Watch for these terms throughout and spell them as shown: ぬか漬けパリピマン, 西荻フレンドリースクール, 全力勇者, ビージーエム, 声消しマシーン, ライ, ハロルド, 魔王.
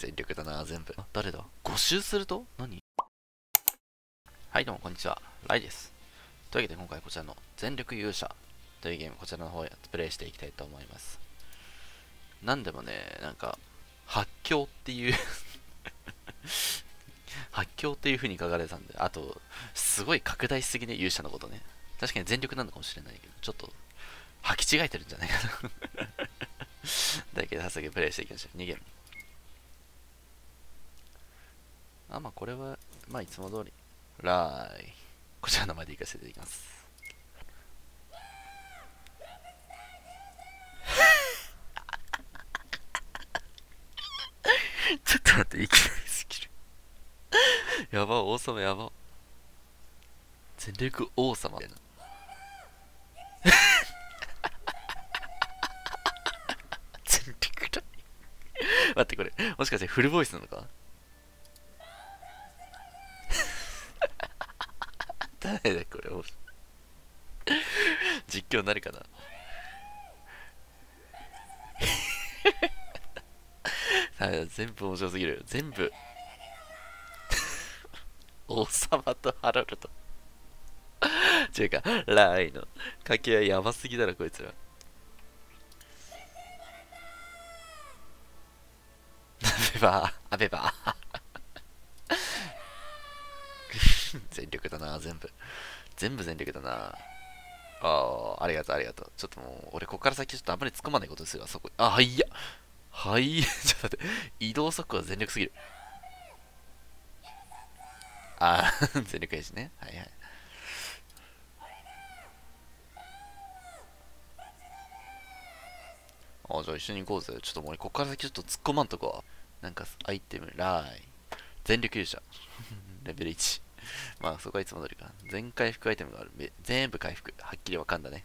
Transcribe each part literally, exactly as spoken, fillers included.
全力だな、全部。あ、誰だ？ご周すると何？はい、どうも、こんにちは。ライです。というわけで、今回こちらの全力勇者というゲーム、こちらの方やプレイしていきたいと思います。なんでもね、なんか、発狂っていう、発狂っていう風に書かれてたんで、あと、すごい拡大しすぎね、勇者のことね。確かに全力なのかもしれないけど、ちょっと、履き違えてるんじゃないかな。だけど、早速プレイしていきましょう。にゲーム。あ、まあこれは、まあいつも通り。ラーイ。こちらの前で行かせていただきます。ちょっと待って、いきなりすぎる。やば、王様やば。全力王様みたいな。全力だ。待って、これ、もしかしてフルボイスなのか？誰だこれ実況になるかな全部面白すぎる全部王様とハロルド違うかライの掛け合いやばすぎだろこいつらアベバーアベバー全力だな、全部。全部全力だな。ああ、ありがとう、ありがとう。ちょっともう、俺、こっから先、ちょっとあんまり突っ込まないことにするわ、そこ。あ、はいや。はいや。ちょっと待って。移動速度は全力すぎる。ああ、全力やしね。はいはい。あ、じゃあ一緒に行こうぜ。ちょっともう、俺、こっから先、ちょっと突っ込まんとこは。なんか、アイテム、ラーイ。全力勇者。レベルいち。まあそこはいつも通りか。全回復アイテムがある。全部回復。はっきりわかんだね。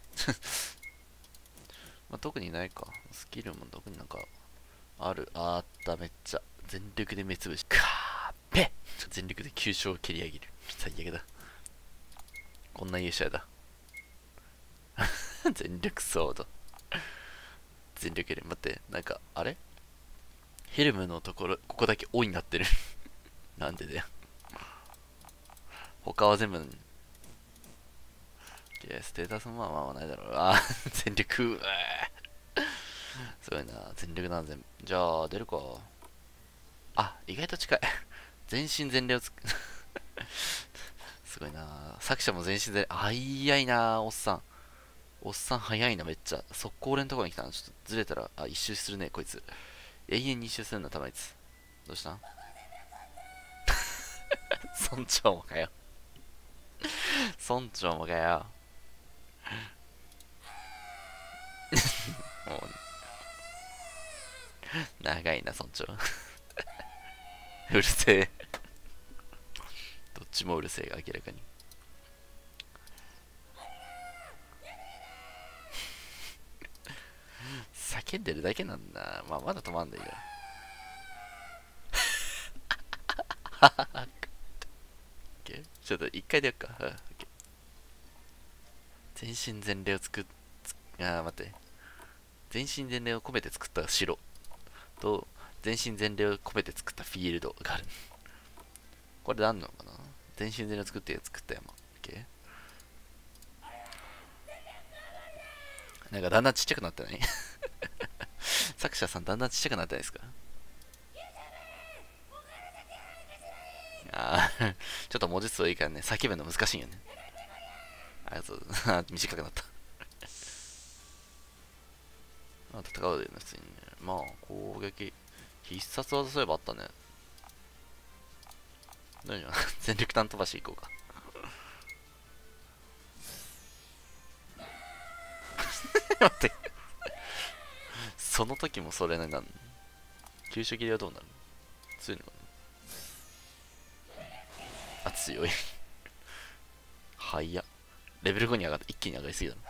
まあ特にないか。スキルも特になんかある。あっためっちゃ。全力で目つぶし。かーぺ全力で急所を蹴り上げる。最悪だ。こんな勇者だ。全力ソード。全力で。待って、なんか、あれヘルムのところ、ここだけ「お」になってる。なんでだよ。他は全部、ステータスもまあまあないだろう。あ全力。すごいな。全力なん全部。じゃあ、出るか。あ、意外と近い。全身全霊をつく。すごいな。作者も全身全霊。早いな、おっさん。おっさん早いな、めっちゃ。速攻俺のところに来たの。ちょっとずれたら、あ、一周するね、こいつ。永遠に一周するな、たまいつ。どうしたん村長もかよ。村長もかよもう長いな村長うるせえどっちもうるせえが明らかに叫んでるだけなんだまあまだ止まんないよはははちょっと一回でやっか、うん OK、全身全霊を作っつあ待って全身全霊を込めて作った城と全身全霊を込めて作ったフィールドがあるこれであんのかな全身全霊を作って作った山、OK、なんかだんだんちっちゃくなってない作者さんだんだんちっちゃくなってないですかあちょっと文字数いいからね、叫ぶの難しいよね。ありがとう。短くなった。まあ、戦うよね、普通にね。まあ、攻撃。必殺技そういえばあったね。大丈夫全力弾飛ばし行こうか。待って。その時もそれなんか、急所切りはどうなるの強いのかなあ、強い。はいや。レベルごに上がって一気に上がりすぎだろ。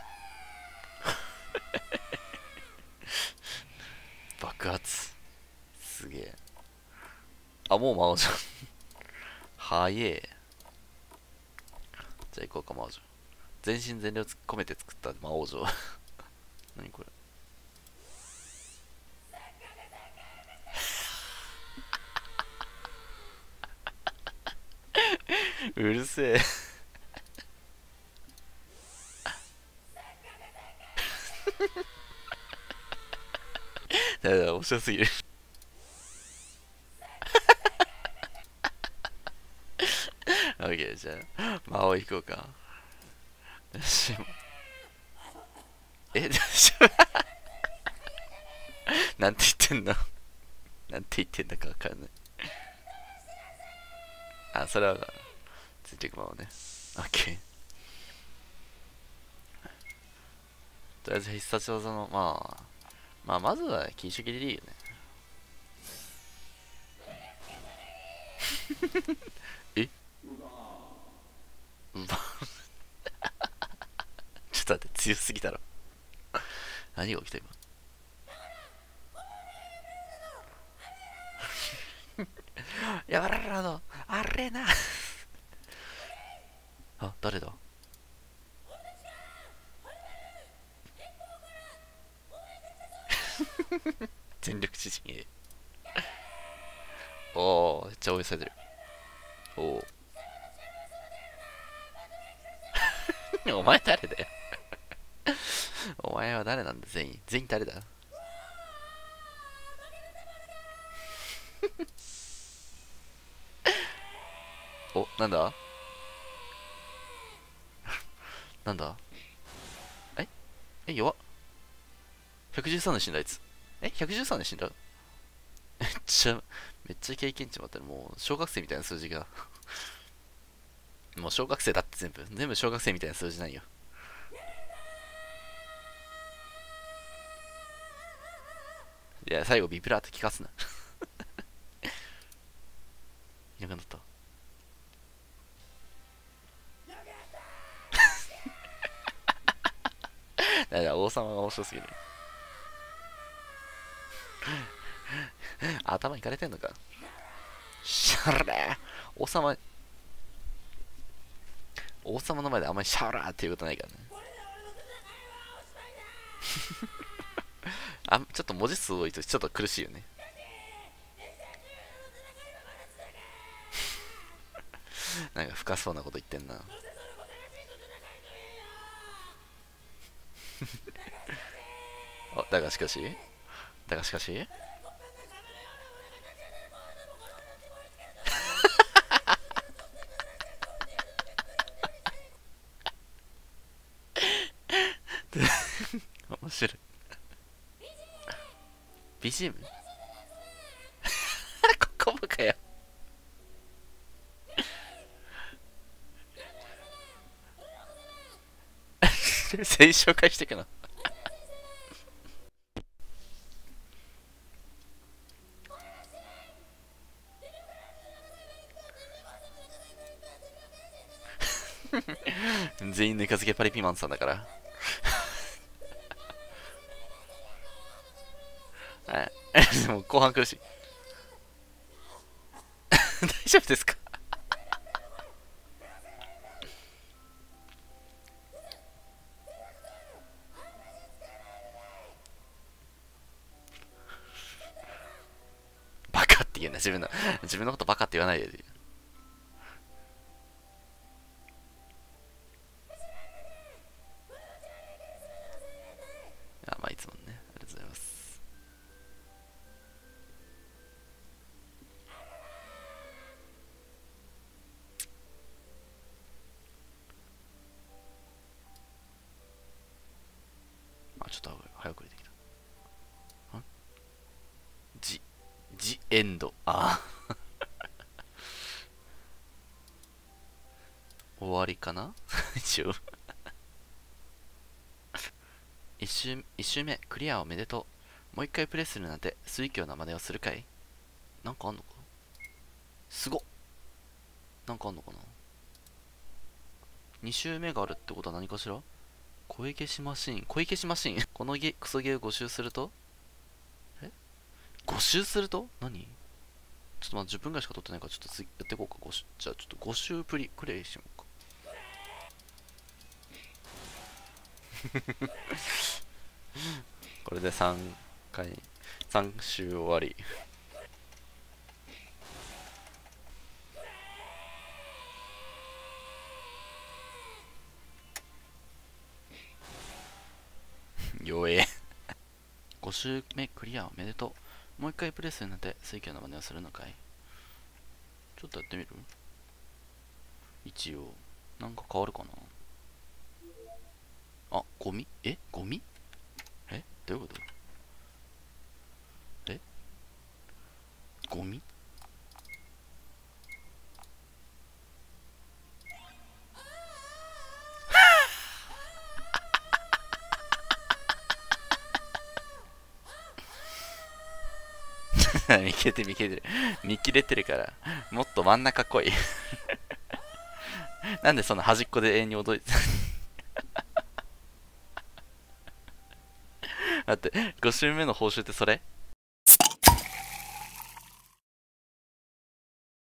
爆発。すげえ。あ、もう魔王じゃん。はえ。じゃあ行こうか、魔王じゃん。全身全霊を突っ込めて作った魔王じゃん。何これ。うるせえだから面白すぎるオッケー、じゃあ魔王行こうか。え、大丈夫なんて言ってんのなんて言ってんだかわかんない。あ、それはついていく魔王ね。オッケー。とりあえず必殺技の、まあ、まあまずは禁止切りでいいよね。えちょっと待って、強すぎだろ何が起きた今やばららのあれなあ、誰だ全力知人へおー、めっちゃ応援されてる。おおお前誰だよお前は誰なんだ、全員全員誰だお、なんだなんだええ、弱っ。ひゃくじゅうさんで死んだあいつ。え ?ひゃくじゅうさん で死んだめっちゃ、めっちゃ経験値もあったら、もう小学生みたいな数字がもう小学生だって全部、全部小学生みたいな数字なんよ。いや、最後ビブラート聞かすな。いなくなった。だから王様が面白すぎる。頭いかれてんのか。しゃれ王様。王様の前であんまりシャーラーっていうことないからね。あ、ちょっと文字数多いとちょっと苦しいよね。なんか深そうなこと言ってんな。あ、だがしかし、だがしかし。面白い ビージーエム ここもかよ全員紹介していくの全員ぬか漬けパリピマンさんだからでも後半苦しい大丈夫ですかバカって言うな、自分の自分のことバカって言わないで。あ、まあいつもね、ありがとうございます。エンド、あ終わりかな一応一周一周目クリアおめでとう。もう一回プレイするなんて水強な真似をするかい。なんかあんのかな、すごっ。なんかあんのかな。二周目があるってことは何かしら。声消しマシーン、声消しマシーンこのゲクソゲをご周するとご周すると何。ちょっとまだじゅっぷんぐらいしか取ってないから、ちょっと次やっていこうか。ご周、じゃあちょっとご周プリプレイしようかこれでさんかいさん周終わりご周目クリアおめでとう。もう一回プレスになって水魚の真似をするのかい。ちょっとやってみる？一応。なんか変わるかなあ、ゴミえゴミえどういうことえゴミ見切れてる見切れてる見切れてるからもっと真ん中来いなんでその端っこで永遠に踊り待ってご周目の報酬ってそれ